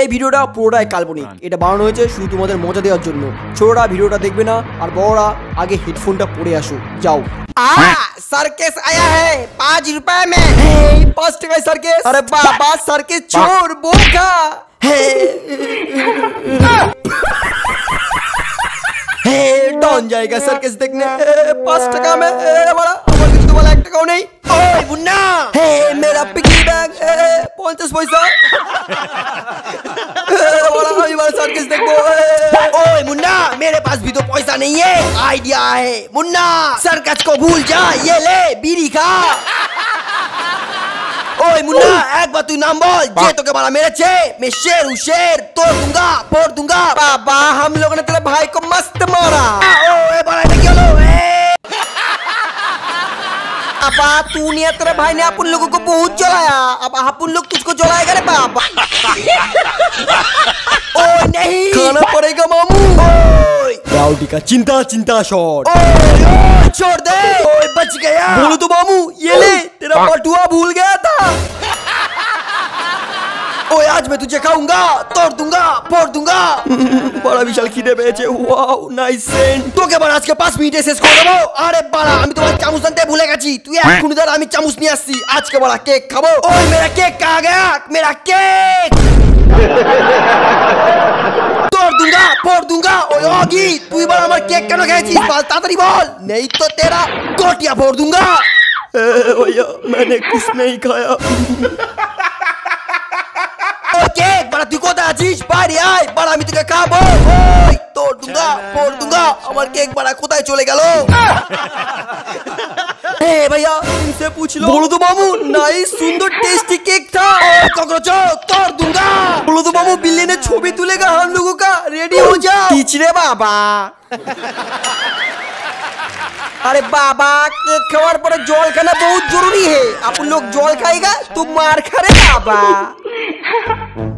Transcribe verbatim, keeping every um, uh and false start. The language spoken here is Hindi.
এই ভিডিওটা পুরোটাই কাল্পনিক, এটা বানানো হয়েছে শুধু তোমাদের মজা দেওয়ার জন্য। ছোটরা ভিডিওটা দেখবে না, আর বড়রা আগে হেডফোনটা পরে আসো। যাও सर्कस आया है पाँच रुपए में, पाँच टका सर्कस। अरे बाबा सर्कस छोड़, बोखा है डॉन जाएगा सर्कस देखने पाँच टका में। बड़ा तो वाला एक टका नहीं, ओए बुन्ना है मेरा पिगी बैग पचास पैसा। बड़ा ये वाला सर्कस देखो, ओए मुन्ना मेरे पास भी तो पैसा नहीं है। आइडिया है मुन्ना, सर्कस को भूल जा, ये ले बीड़ी खा। ओए मुन्ना एक बार तू नाम बोल, ये तो के बारा मेरे छे, मैं शेर हूँ शेर, तोड़ दूंगा फोड़ दूंगा। बाबा हम लोगों ने तेरे भाई को मस्त मारा। ओए बारा ये क्या लो है? अब तूने तेरे भाई ने अपन लोगों को बहुत जलाया, अब अपन लोग तुझको जलाएगा रे बाबा। ओए नहीं खाना पड़ेगा मामू। राउडी का चिंता चिंता शॉट, छोड़ दे। ओए बच गया। बोलो तो मामू, ये ले तेरा पटुआ भूल गया था। ओए आज मैं तुझे खाऊंगा, तोड़ दूंगा फोड़ दूंगा। बड़ा विशाल खीरे बेचे, वाओ नाइस सेंट। तो के बड़ा आज के पास मीटे से स्कोर दबो। अरे बड़ा আমি তোমার চামচ আনতে ভুলে গেছি, তুই এখন ধর আমি চামচ নিয়ে আসছি। আজকে বড় কেক খাবো। ओए मेरा केक कहां गया, मेरा केक। तोड़ दूंगा फोड़ दूंगा। ओए ओगी তুই বড় আমার কেক কেন খেয়েছিস, বল তাড়াতাড়ি বল, नहीं तो तेरा गोटिया फोड़ दूंगा। ओया मैंने कुछ नहीं खाया। ओके बड़ा तू কোথা আছিস, বাইরে আয়, বড় আমি তোকে খাবো। ওই তোর দুঙ্গা পোর দুঙ্গা, আমার কেক বড় কোথায় চলে গেল? এ भैया इनसे पूछ लो। बोलो तो मामू नाइस सुंदर टेस्टी केक था। कॉकरोच तोड़ दूंगा। बोलो तो मामू बिल्ली ने छवि तुलेगा हम लोगों का, रेडी हो जाओ। टीचरे बाबा। अरे बाबा केक खाने पर जल खाना बहुत जरूरी है, आप लोग जल खाएगा तो मार खा रे बाबा।